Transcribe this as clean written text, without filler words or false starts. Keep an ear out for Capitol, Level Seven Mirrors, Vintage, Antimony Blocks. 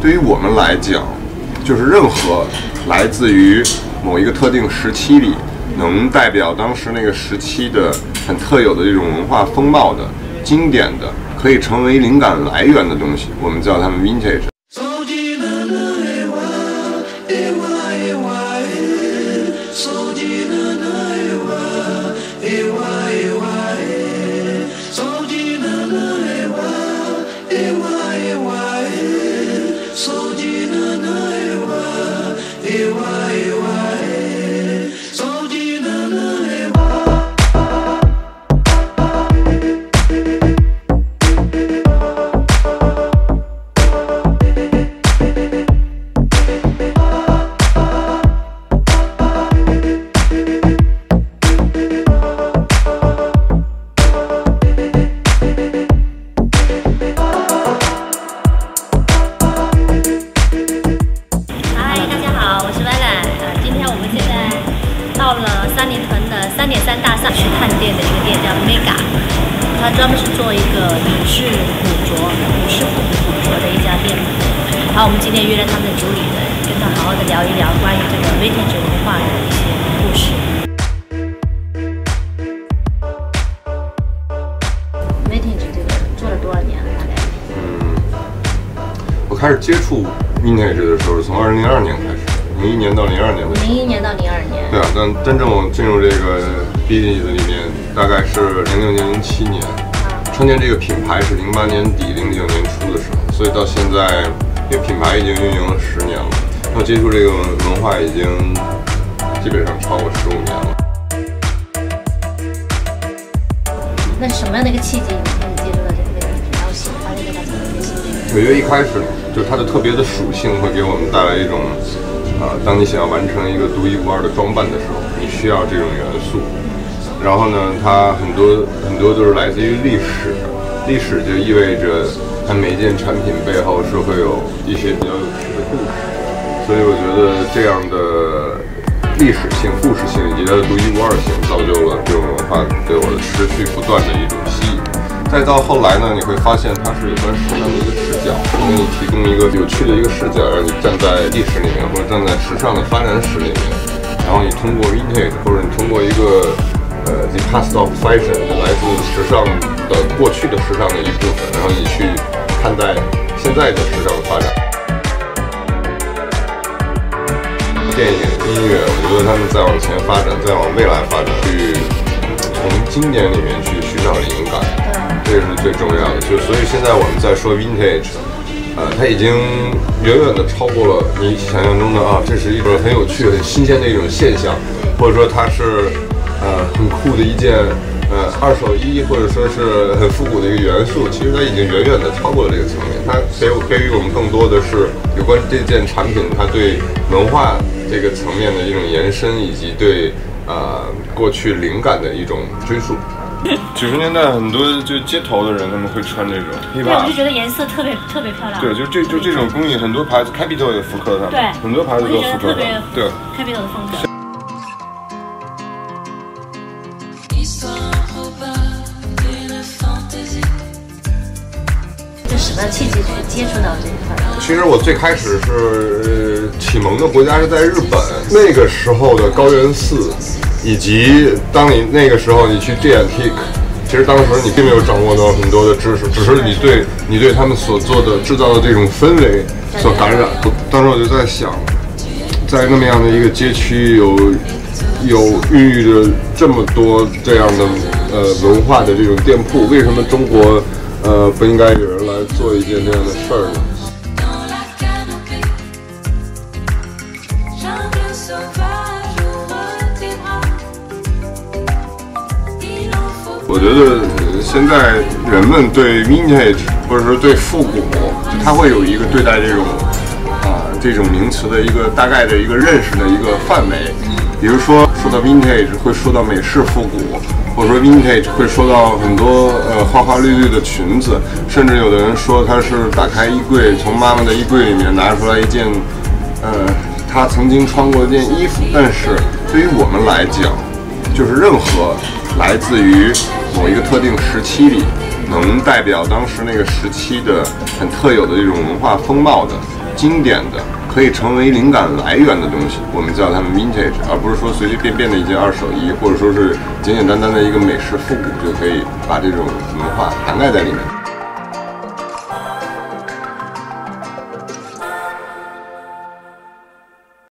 对于我们来讲，就是任何来自于某一个特定时期里能代表当时那个时期的很特有的这种文化风貌的经典的，可以成为灵感来源的东西，我们叫它们 vintage。 它专门是做一个影视古着的一家店铺。然后我们今天约了他们的主理人，跟他好好的聊一聊关于这个 vintage 文化的一些故事。vintage 这个做了多少年了？大概？我开始接触 vintage 的时候是从2002年开始，01年到02年的时候。01年到02年。对啊，但真正进入这个 vintage 的里面。 大概是06年、07年，创建这个品牌是08年底、09年初的时候，所以到现在，因为品牌已经运营了10年了，然后接触这个文化已经基本上超过15年了。那什么样的一个契机你接触到这个品牌，然后喜欢这个品牌？我觉得一开始就是它的特别的属性会给我们带来一种，当你想要完成一个独一无二的装扮的时候，你需要这种元素。 然后呢，它很多都是来自于历史，历史就意味着它每一件产品背后是会有一些比较有趣的故事，所以我觉得这样的历史性、故事性以及它的独一无二性，造就了这种文化对我的持续不断的一种吸引。再到后来呢，你会发现它是有关时尚的一个视角，给你提供一个有趣的一个视角，让你站在历史里面，或者站在时尚的发展史里面，然后你通过 vintage， 或者你通过一个 The past of fashion 来自时尚的过去的时尚的一部分，然后你去看待现在的时尚的发展。电影、音乐，我觉得他们在往前发展，在往未来发展，去从经典里面去寻找灵感，这个是最重要的。就所以现在我们在说 vintage，它已经远远的超过了你想象中的啊，这是一种很有趣、很新鲜的一种现象，或者说它是。 很酷的一件，二手衣，或者说是很复古的一个元素，其实它已经远远的超过了这个层面，它给予我们更多的是有关这件产品它对文化这个层面的一种延伸，以及对过去灵感的一种追溯。90年代很多就街头的人他们会穿这种，对，我就觉得颜色特别漂亮。对，就这种工艺，很多牌子 Capitol 也复刻它，对，很多牌子都复刻它，对 Capitol 的风格。 契机去接触到这一块。其实我最开始是启蒙的国家是在日本，那个时候的高原寺，以及当你那个时候你去 J&T， 其实当时你并没有掌握到很多的知识，只是你对他们所做的制造的这种氛围所感染。当时我就在想，在那么样的一个街区有孕育着这么多这样的文化的这种店铺，为什么中国？ 不应该有人来做一件这样的事儿呢。我觉得现在人们对 vintage 或者说对复古，他会有一个对待这种名词的一个大概的一个认识的一个范围。比如说，说到 vintage 会说到美式复古。 我说 vintage 会说到很多花花绿绿的裙子，甚至有的人说他是打开衣柜，从妈妈的衣柜里面拿出来一件，他曾经穿过一件衣服。但是对于我们来讲，就是任何来自于某一个特定时期里能代表当时那个时期的很特有的这种文化风貌的经典的、可以成为灵感来源的东西，我们叫它们 vintage， 而不是说随随便便的一件二手衣，或者说是简简单单的一个美式复古就可以把这种文化涵盖在里面。